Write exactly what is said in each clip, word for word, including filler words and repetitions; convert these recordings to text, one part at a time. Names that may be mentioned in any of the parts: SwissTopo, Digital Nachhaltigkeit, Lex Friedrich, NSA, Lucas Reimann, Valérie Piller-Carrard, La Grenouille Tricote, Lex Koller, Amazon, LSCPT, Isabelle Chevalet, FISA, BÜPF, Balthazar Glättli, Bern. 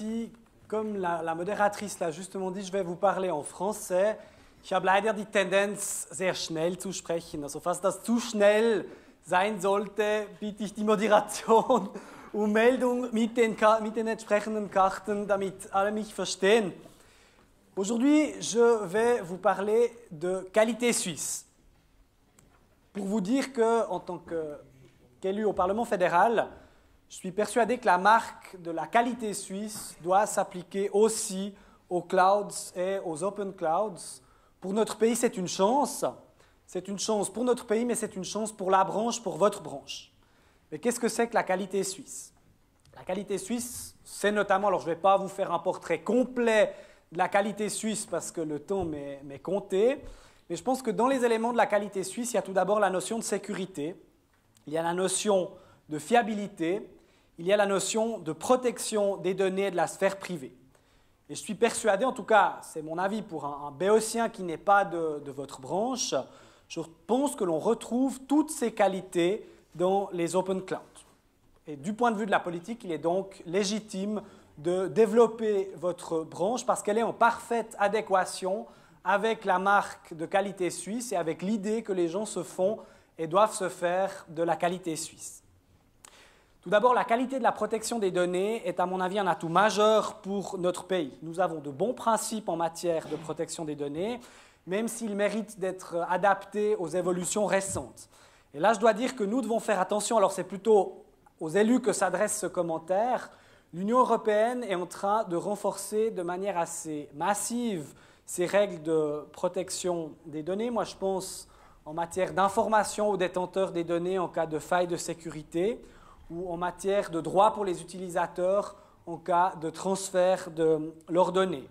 ici, comme la, la modératrice l'a justement dit, je vais vous parler en français. Ich habe leider die Tendenz, sehr schnell zu sprechen. Also falls das zu schnell sein sollte, bitte ich die Moderation um Meldung mit den, mit den entsprechenden Karten, damit alle mich verstehen. Aujourd'hui, je vais vous parler de qualité suisse. Pour vous dire qu'en tant qu'élu au Parlement fédéral, je suis persuadé que la marque de la qualité suisse doit s'appliquer aussi aux clouds et aux open clouds. Pour notre pays, c'est une chance. C'est une chance pour notre pays, mais c'est une chance pour la branche, pour votre branche. Mais qu'est-ce que c'est que la qualité suisse? La qualité suisse, c'est notamment... Alors, je ne vais pas vous faire un portrait complet de la qualité suisse parce que le temps m'est compté. Mais je pense que dans les éléments de la qualité suisse, il y a tout d'abord la notion de sécurité. Il y a la notion de fiabilité. Il y a la notion de protection des données de la sphère privée. Et je suis persuadé, en tout cas, c'est mon avis pour un, un béotien qui n'est pas de, de votre branche, je pense que l'on retrouve toutes ces qualités dans les open clouds. Et du point de vue de la politique, il est donc légitime de développer votre branche parce qu'elle est en parfaite adéquation avec la marque de qualité suisse et avec l'idée que les gens se font et doivent se faire de la qualité suisse. Tout d'abord, la qualité de la protection des données est, à mon avis, un atout majeur pour notre pays. Nous avons de bons principes en matière de protection des données, même s'ils méritent d'être adaptés aux évolutions récentes. Et là, je dois dire que nous devons faire attention. Alors, c'est plutôt aux élus que s'adresse ce commentaire. L'Union européenne est en train de renforcer de manière assez massive ces règles de protection des données. Moi, je pense en matière d'information aux détenteurs des données en cas de faille de sécurité, ou en matière de droit pour les utilisateurs en cas de transfert de leurs données.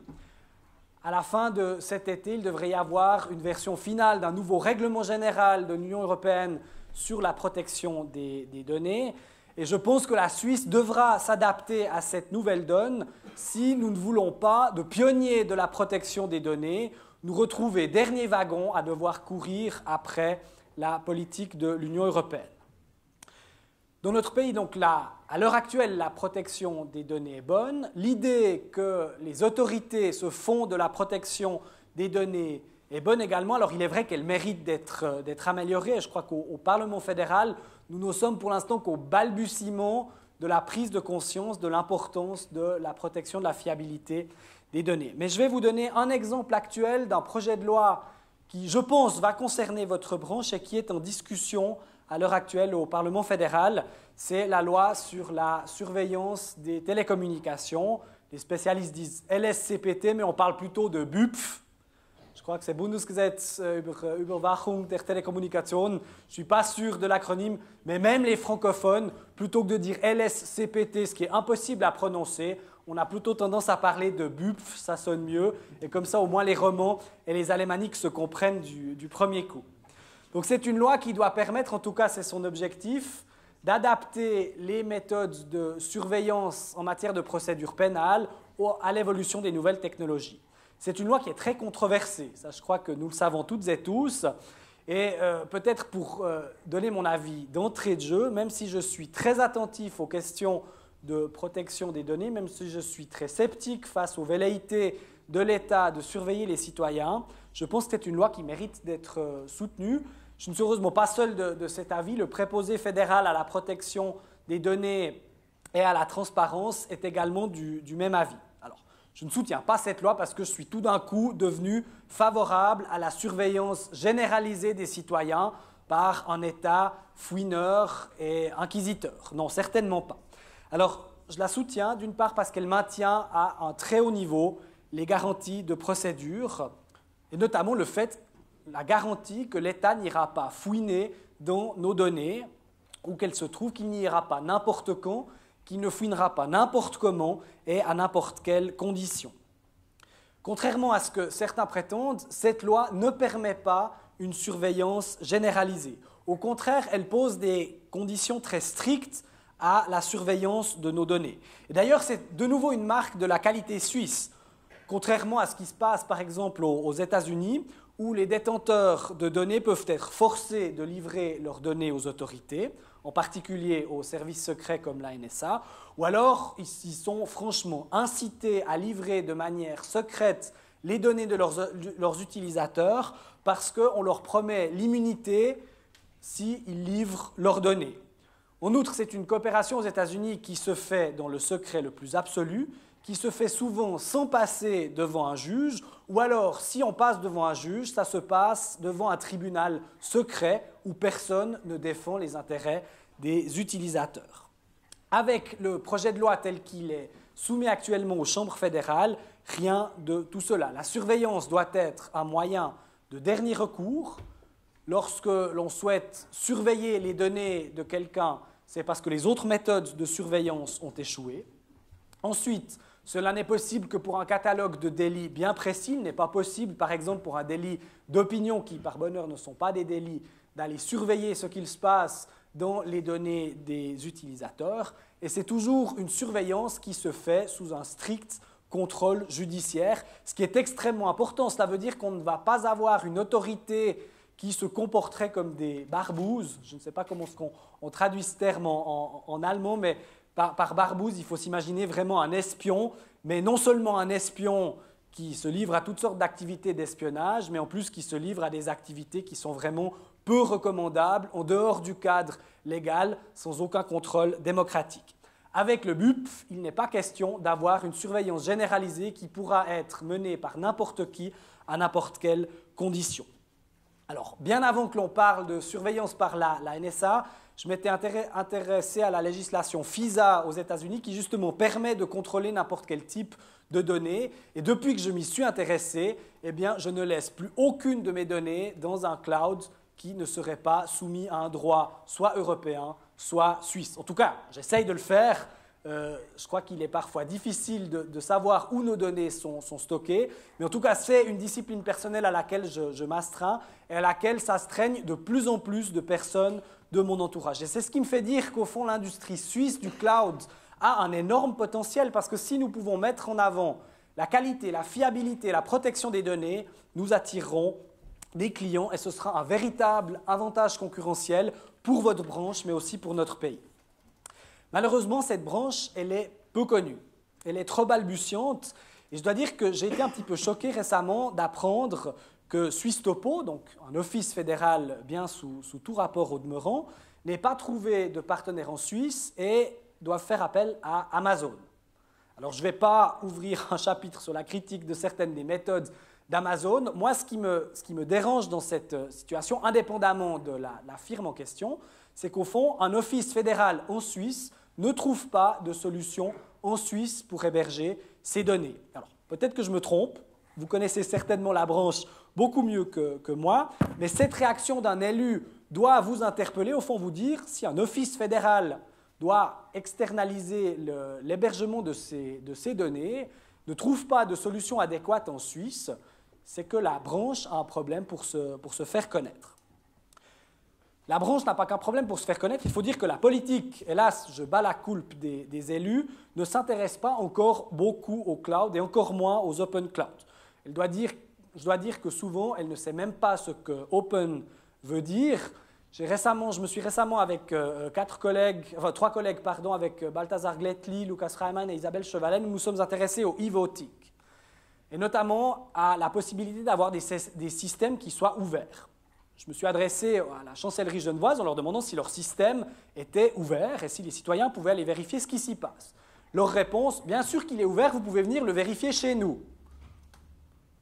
À la fin de cet été, il devrait y avoir une version finale d'un nouveau règlement général de l'Union européenne sur la protection des, des données. Et je pense que la Suisse devra s'adapter à cette nouvelle donne si nous ne voulons pas de pionniers de la protection des données nous retrouver dernier wagon à devoir courir après la politique de l'Union européenne. Dans notre pays, donc là, à l'heure actuelle, la protection des données est bonne. L'idée que les autorités se font de la protection des données est bonne également. Alors, il est vrai qu'elle mérite d'être d'être améliorée. Je crois qu'au Parlement fédéral, nous ne sommes pour l'instant qu'au balbutiement de la prise de conscience de l'importance de la protection de la fiabilité des données. Mais je vais vous donner un exemple actuel d'un projet de loi qui, je pense, va concerner votre branche et qui est en discussion à l'heure actuelle au Parlement fédéral, c'est la loi sur la surveillance des télécommunications. Les spécialistes disent L S C P T, mais on parle plutôt de B Ü P F. Je crois que c'est Bundesgesetz über Überwachung der Telekommunikation. Je ne suis pas sûr de l'acronyme, mais même les francophones, plutôt que de dire L S C P T, ce qui est impossible à prononcer, on a plutôt tendance à parler de B Ü P F, ça sonne mieux. Et comme ça, au moins, les Romans et les Alémaniques se comprennent du, du premier coup. Donc c'est une loi qui doit permettre, en tout cas c'est son objectif, d'adapter les méthodes de surveillance en matière de procédure pénale à l'évolution des nouvelles technologies. C'est une loi qui est très controversée, ça je crois que nous le savons toutes et tous, et euh, peut-être pour euh, donner mon avis d'entrée de jeu, même si je suis très attentif aux questions de protection des données, même si je suis très sceptique face aux velléités de l'État de surveiller les citoyens, je pense que c'est une loi qui mérite d'être soutenue. Je ne suis heureusement pas seul de, de cet avis. Le préposé fédéral à la protection des données et à la transparence est également du, du même avis. Alors, je ne soutiens pas cette loi parce que je suis tout d'un coup devenu favorable à la surveillance généralisée des citoyens par un État fouineur et inquisiteur. Non, certainement pas. Alors, je la soutiens d'une part parce qu'elle maintient à un très haut niveau les garanties de procédure, et notamment le fait, la garantie que l'État n'ira pas fouiner dans nos données ou qu'elle se trouve qu'il n'y ira pas n'importe quand, qu'il ne fouinera pas n'importe comment et à n'importe quelle condition. Contrairement à ce que certains prétendent, cette loi ne permet pas une surveillance généralisée. Au contraire, elle pose des conditions très strictes à la surveillance de nos données. D'ailleurs, c'est de nouveau une marque de la qualité suisse. Contrairement à ce qui se passe, par exemple, aux États-Unis, où les détenteurs de données peuvent être forcés de livrer leurs données aux autorités, en particulier aux services secrets comme la N S A, ou alors ils sont franchement incités à livrer de manière secrète les données de leurs, de leurs utilisateurs parce qu'on leur promet l'immunité s'ils livrent leurs données. En outre, c'est une coopération aux États-Unis qui se fait dans le secret le plus absolu, qui se fait souvent sans passer devant un juge, ou alors, si on passe devant un juge, ça se passe devant un tribunal secret où personne ne défend les intérêts des utilisateurs. Avec le projet de loi tel qu'il est soumis actuellement aux chambres fédérales, rien de tout cela. La surveillance doit être un moyen de dernier recours. Lorsque l'on souhaite surveiller les données de quelqu'un, c'est parce que les autres méthodes de surveillance ont échoué. Ensuite, cela n'est possible que pour un catalogue de délits bien précis. Il n'est pas possible, par exemple, pour un délit d'opinion, qui, par bonheur, ne sont pas des délits, d'aller surveiller ce qu'il se passe dans les données des utilisateurs. Et c'est toujours une surveillance qui se fait sous un strict contrôle judiciaire, ce qui est extrêmement important. Cela veut dire qu'on ne va pas avoir une autorité qui se comporterait comme des barbouzes. Je ne sais pas comment on, on traduit ce terme en, en, en allemand, mais par, par barbouze, il faut s'imaginer vraiment un espion, mais non seulement un espion qui se livre à toutes sortes d'activités d'espionnage, mais en plus qui se livre à des activités qui sont vraiment peu recommandables, en dehors du cadre légal, sans aucun contrôle démocratique. Avec le B U P F, il n'est pas question d'avoir une surveillance généralisée qui pourra être menée par n'importe qui à n'importe quelle condition. Alors, bien avant que l'on parle de surveillance par la, la N S A, je m'étais intéressé à la législation FISA aux États-Unis qui justement permet de contrôler n'importe quel type de données. Et depuis que je m'y suis intéressé, eh bien, je ne laisse plus aucune de mes données dans un cloud qui ne serait pas soumis à un droit soit européen, soit suisse. En tout cas, j'essaye de le faire. Euh, je crois qu'il est parfois difficile de, de savoir où nos données sont, sont stockées, mais en tout cas, c'est une discipline personnelle à laquelle je, je m'astreins et à laquelle s'astreignent de plus en plus de personnes de mon entourage. Et c'est ce qui me fait dire qu'au fond, l'industrie suisse du cloud a un énorme potentiel parce que si nous pouvons mettre en avant la qualité, la fiabilité, la protection des données, nous attirerons des clients et ce sera un véritable avantage concurrentiel pour votre branche, mais aussi pour notre pays. Malheureusement, cette branche, elle est peu connue, elle est trop balbutiante. Et je dois dire que j'ai été un petit peu choqué récemment d'apprendre que SwissTopo, donc un office fédéral bien sous, sous tout rapport au demeurant, n'est pas trouvé de partenaire en Suisse et doit faire appel à Amazon. Alors, je ne vais pas ouvrir un chapitre sur la critique de certaines des méthodes d'Amazon. Moi, ce qui, me, ce qui me dérange dans cette situation, indépendamment de la, la firme en question, c'est qu'au fond, un office fédéral en Suisse ne trouve pas de solution en Suisse pour héberger ces données. Alors, peut-être que je me trompe, vous connaissez certainement la branche beaucoup mieux que, que moi, mais cette réaction d'un élu doit vous interpeller, au fond vous dire, si un office fédéral doit externaliser l'hébergement de ces, de ces données, ne trouve pas de solution adéquate en Suisse, c'est que la branche a un problème pour se, pour se faire connaître. La branche n'a pas qu'un problème pour se faire connaître. Il faut dire que la politique, hélas, je bats la coulpe des, des élus, ne s'intéresse pas encore beaucoup au cloud et encore moins aux open cloud. Elle doit dire, je dois dire que souvent, elle ne sait même pas ce que open veut dire. J'ai récemment, je me suis récemment avec euh, quatre collègues, enfin, trois collègues, pardon, avec euh, Balthazar Glättli, Lucas Reimann et Isabelle Chevalet, nous nous sommes intéressés au e-voting et notamment à la possibilité d'avoir des, des systèmes qui soient ouverts. Je me suis adressé à la chancellerie genevoise en leur demandant si leur système était ouvert et si les citoyens pouvaient aller vérifier ce qui s'y passe. Leur réponse, bien sûr qu'il est ouvert, vous pouvez venir le vérifier chez nous.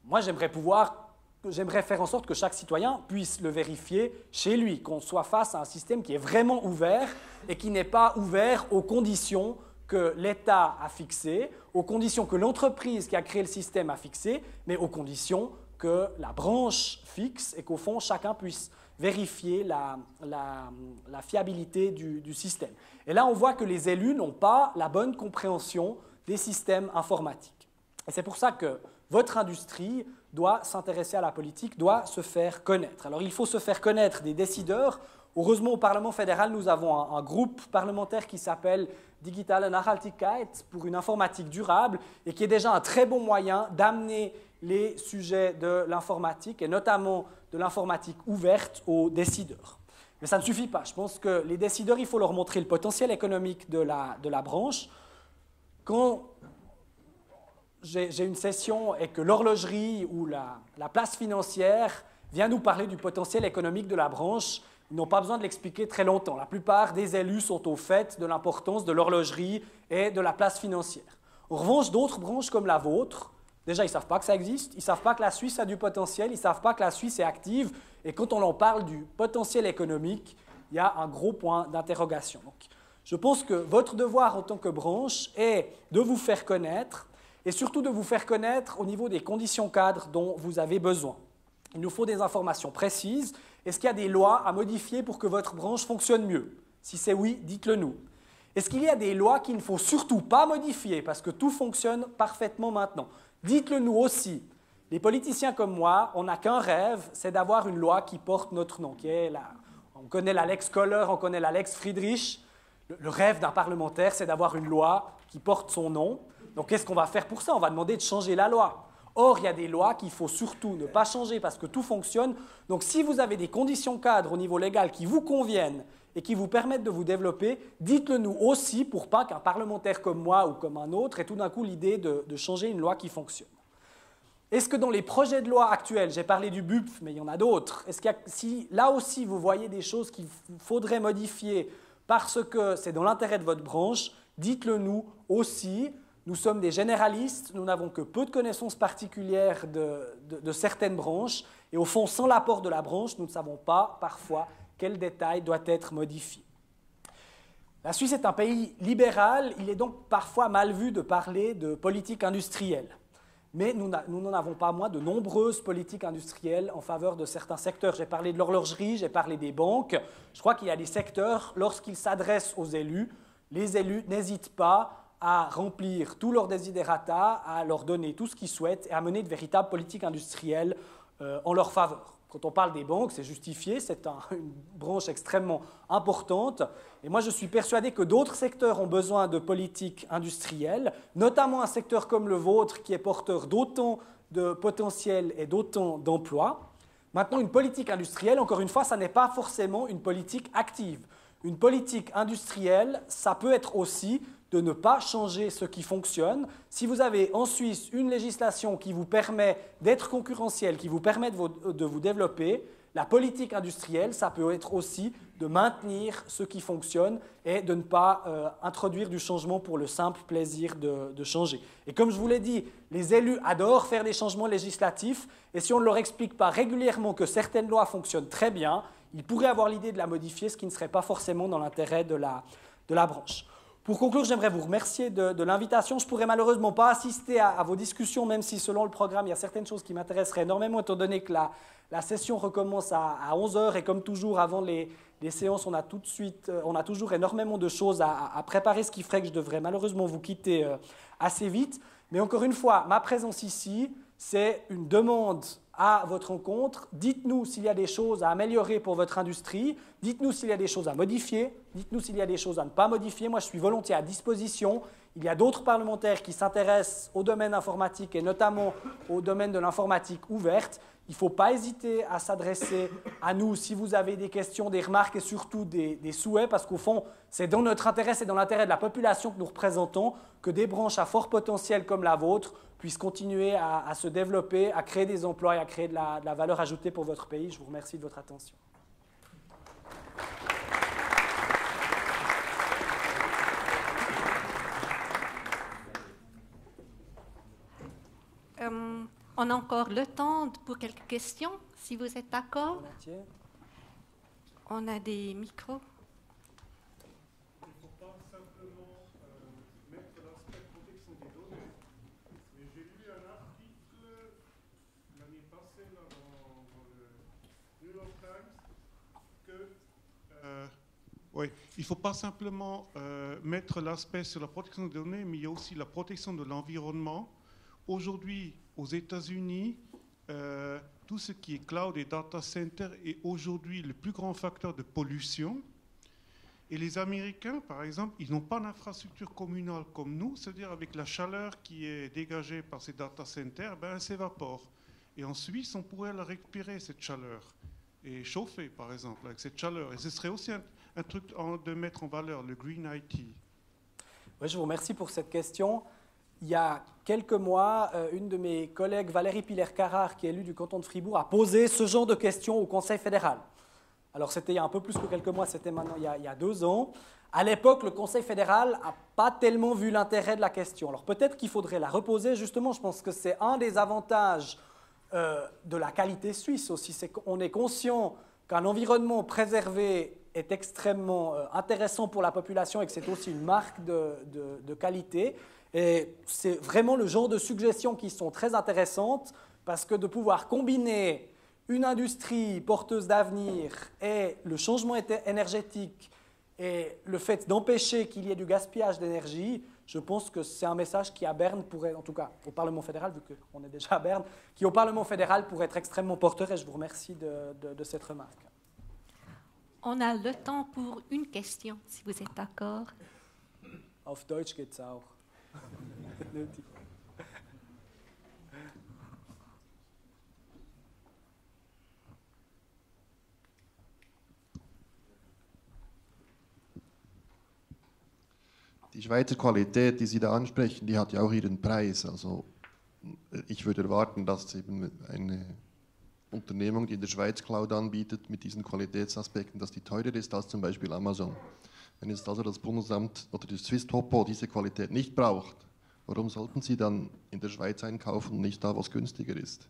Moi, j'aimerais pouvoir, j'aimerais faire en sorte que chaque citoyen puisse le vérifier chez lui, qu'on soit face à un système qui est vraiment ouvert et qui n'est pas ouvert aux conditions que l'État a fixées, aux conditions que l'entreprise qui a créé le système a fixées, mais aux conditions que la branche fixe et qu'au fond, chacun puisse vérifier la, la, la fiabilité du, du système. Et là, on voit que les élus n'ont pas la bonne compréhension des systèmes informatiques. Et c'est pour ça que votre industrie doit s'intéresser à la politique, doit se faire connaître. Alors, il faut se faire connaître des décideurs. Heureusement, au Parlement fédéral, nous avons un, un groupe parlementaire qui s'appelle Digital Nachhaltigkeit pour une informatique durable et qui est déjà un très bon moyen d'amener les sujets de l'informatique et notamment de l'informatique ouverte aux décideurs. Mais ça ne suffit pas. Je pense que les décideurs, il faut leur montrer le potentiel économique de la, de la branche. Quand j'ai une session et que l'horlogerie ou la, la place financière vient nous parler du potentiel économique de la branche, ils n'ont pas besoin de l'expliquer très longtemps. La plupart des élus sont au fait de l'importance de l'horlogerie et de la place financière. En revanche, d'autres branches comme la vôtre, déjà, ils ne savent pas que ça existe, ils ne savent pas que la Suisse a du potentiel, ils ne savent pas que la Suisse est active. Et quand on en parle du potentiel économique, il y a un gros point d'interrogation. Donc, je pense que votre devoir en tant que branche est de vous faire connaître et surtout de vous faire connaître au niveau des conditions cadres dont vous avez besoin. Il nous faut des informations précises. Est-ce qu'il y a des lois à modifier pour que votre branche fonctionne mieux? Si c'est oui, dites-le nous. Est-ce qu'il y a des lois qu'il ne faut surtout pas modifier parce que tout fonctionne parfaitement maintenant? Dites-le nous aussi. Les politiciens comme moi, on n'a qu'un rêve, c'est d'avoir une loi qui porte notre nom. Qui est la... On connaît la Lex Koller, on connaît la Lex Friedrich. Le rêve d'un parlementaire, c'est d'avoir une loi qui porte son nom. Donc qu'est-ce qu'on va faire pour ça? On va demander de changer la loi. Or, il y a des lois qu'il faut surtout ne pas changer parce que tout fonctionne. Donc, si vous avez des conditions cadres au niveau légal qui vous conviennent et qui vous permettent de vous développer, dites-le nous aussi pour pas qu'un parlementaire comme moi ou comme un autre ait tout d'un coup l'idée de, de changer une loi qui fonctionne. Est-ce que dans les projets de loi actuels, j'ai parlé du B U P F, mais il y en a d'autres, est-ce qu'il y a, si là aussi vous voyez des choses qu'il faudrait modifier parce que c'est dans l'intérêt de votre branche, dites-le nous aussi. Nous sommes des généralistes, nous n'avons que peu de connaissances particulières de, de, de certaines branches. Et au fond, sans l'apport de la branche, nous ne savons pas parfois quel détail doit être modifié. La Suisse est un pays libéral, il est donc parfois mal vu de parler de politique industrielle. Mais nous n'en avons pas moins de nombreuses politiques industrielles en faveur de certains secteurs. J'ai parlé de l'horlogerie, j'ai parlé des banques. Je crois qu'il y a des secteurs, lorsqu'ils s'adressent aux élus, les élus n'hésitent pas à remplir tous leurs desiderata, à leur donner tout ce qu'ils souhaitent et à mener de véritables politiques industrielles euh, en leur faveur. Quand on parle des banques, c'est justifié, c'est un, une branche extrêmement importante. Et moi, je suis persuadé que d'autres secteurs ont besoin de politiques industrielles, notamment un secteur comme le vôtre qui est porteur d'autant de potentiel et d'autant d'emplois. Maintenant, une politique industrielle, encore une fois, ça n'est pas forcément une politique active. Une politique industrielle, ça peut être aussi de ne pas changer ce qui fonctionne. Si vous avez en Suisse une législation qui vous permet d'être concurrentiel, qui vous permet de vous, de vous développer, la politique industrielle, ça peut être aussi de maintenir ce qui fonctionne et de ne pas euh, introduire du changement pour le simple plaisir de, de changer. Et comme je vous l'ai dit, les élus adorent faire des changements législatifs et si on ne leur explique pas régulièrement que certaines lois fonctionnent très bien, ils pourraient avoir l'idée de la modifier, ce qui ne serait pas forcément dans l'intérêt de la, de la branche. Pour conclure, j'aimerais vous remercier de, de l'invitation. Je ne pourrais malheureusement pas assister à, à vos discussions, même si selon le programme, il y a certaines choses qui m'intéresseraient énormément, étant donné que la, la session recommence à, à onze heures. Et comme toujours, avant les, les séances, on a, tout de suite, on a toujours énormément de choses à, à préparer, ce qui ferait que je devrais malheureusement vous quitter euh, assez vite. Mais encore une fois, ma présence ici, c'est une demande à votre rencontre. Dites-nous s'il y a des choses à améliorer pour votre industrie. Dites-nous s'il y a des choses à modifier. Dites-nous s'il y a des choses à ne pas modifier. Moi, je suis volontiers à disposition. Il y a d'autres parlementaires qui s'intéressent au domaine informatique et notamment au domaine de l'informatique ouverte. Il ne faut pas hésiter à s'adresser à nous si vous avez des questions, des remarques et surtout des, des souhaits parce qu'au fond, c'est dans notre intérêt, c'est dans l'intérêt de la population que nous représentons que des branches à fort potentiel comme la vôtre puissent continuer à, à se développer, à créer des emplois et à créer de la, de la valeur ajoutée pour votre pays. Je vous remercie de votre attention. Euh, on a encore le temps pour quelques questions, si vous êtes d'accord. On a des micros. Oui, il ne faut pas simplement euh, mettre l'aspect sur la protection des données, mais il y a aussi la protection de l'environnement. Aujourd'hui, aux États-Unis, euh, tout ce qui est cloud et data center est aujourd'hui le plus grand facteur de pollution. Et les Américains, par exemple, ils n'ont pas d'infrastructure communale comme nous, c'est-à-dire avec la chaleur qui est dégagée par ces data centers, ben, elle s'évapore. Et en Suisse, on pourrait la récupérer, cette chaleur. et chauffer, par exemple, avec cette chaleur. Et ce serait aussi un, un truc en, de mettre en valeur, le Green I T. Oui, je vous remercie pour cette question. Il y a quelques mois, euh, une de mes collègues, Valérie Piller-Carrard, qui est élue du canton de Fribourg, a posé ce genre de questions au Conseil fédéral. Alors, c'était il y a un peu plus que quelques mois, c'était maintenant il y a, il y a deux ans. À l'époque, le Conseil fédéral n'a pas tellement vu l'intérêt de la question. Alors, peut-être qu'il faudrait la reposer. Justement, je pense que c'est un des avantages euh, de la qualité suisse aussi. C'est qu'on est conscient qu'un environnement préservé est extrêmement euh, intéressant pour la population et que c'est aussi une marque de, de, de qualité. Et c'est vraiment le genre de suggestions qui sont très intéressantes parce que de pouvoir combiner une industrie porteuse d'avenir et le changement énergétique et le fait d'empêcher qu'il y ait du gaspillage d'énergie, je pense que c'est un message qui à Berne pourrait, en tout cas au Parlement fédéral, vu qu'on est déjà à Berne, qui au Parlement fédéral pourrait être extrêmement porteur et je vous remercie de, de, de cette remarque. On a le temps pour une question, si vous êtes d'accord. Auf Deutsch geht's auch. Die Schweizer Qualität, die Sie da ansprechen, die hat ja auch ihren Preis. Also ich würde erwarten, dass eben eine Unternehmung, die in der Schweiz Cloud anbietet, mit diesen Qualitätsaspekten, dass die teurer ist als zum Beispiel Amazon. Wenn jetzt also das Bundesamt oder die SwissTopo diese Qualität nicht braucht, warum sollten Sie dann in der Schweiz einkaufen und nicht da, was günstiger ist?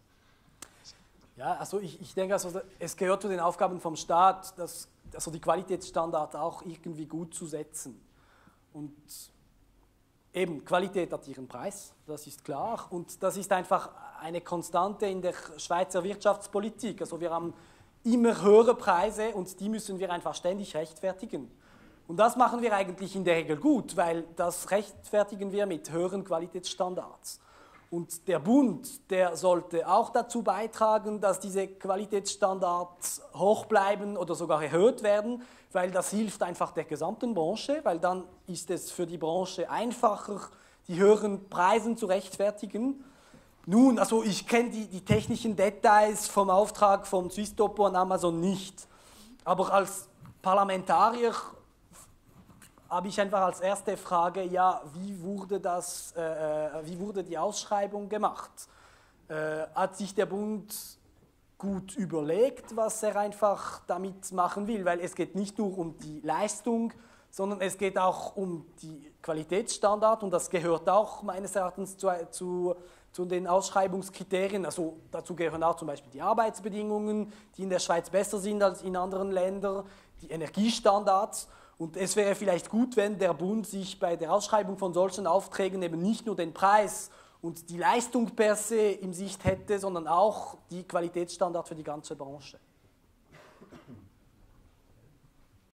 Ja, also ich, ich denke, also es gehört zu den Aufgaben vom Staat, dass, also die Qualitätsstandards auch irgendwie gut zu setzen. Und eben, Qualität hat ihren Preis, das ist klar. Und das ist einfach eine Konstante in der Schweizer Wirtschaftspolitik. Also wir haben immer höhere Preise und die müssen wir einfach ständig rechtfertigen. Und das machen wir eigentlich in der Regel gut, weil das rechtfertigen wir mit höheren Qualitätsstandards. Und der Bund, der sollte auch dazu beitragen, dass diese Qualitätsstandards hoch bleiben oder sogar erhöht werden, weil das hilft einfach der gesamten Branche, weil dann ist es für die Branche einfacher, die höheren Preise zu rechtfertigen. Nun, also ich kenne die, die technischen Details vom Auftrag von SwissTopo an Amazon nicht, aber als Parlamentarier habe ich einfach als erste Frage, ja, wie wurde, das, äh, wie wurde die Ausschreibung gemacht? Äh, hat sich der Bund gut überlegt, was er einfach damit machen will? Weil es geht nicht nur um die Leistung, sondern es geht auch um die Qualitätsstandards und das gehört auch meines Erachtens zu, zu, zu den Ausschreibungskriterien. Also dazu gehören auch zum Beispiel die Arbeitsbedingungen, die in der Schweiz besser sind als in anderen Ländern, die Energiestandards. Und es wäre vielleicht gut, wenn der Bund sich bei der Ausschreibung von solchen Aufträgen eben nicht nur den Preis und die Leistung per se im Sicht hätte, sondern auch die Qualitätsstandards für die ganze Branche.